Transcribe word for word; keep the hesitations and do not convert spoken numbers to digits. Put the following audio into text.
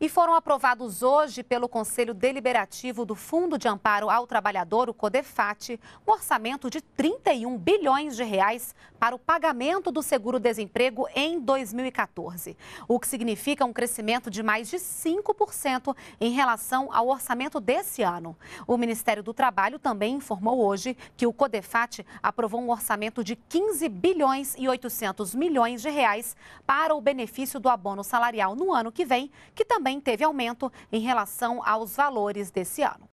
e foram aprovados hoje pelo Conselho Deliberativo do Fundo de Amparo ao Trabalhador, o CODEFAT, um orçamento de trinta e um bilhões de reais para o pagamento do seguro-desemprego em dois mil e quatorze, o que significa um crescimento de mais de cinco por cento em relação ao orçamento desse ano. O Ministério do Trabalho também informou hoje que o CODEFAT aprovou um orçamento de quinze bilhões e oitocentos milhões de reais para o benefício do abono salarial no ano que vem, que também teve aumento em relação aos valores desse ano.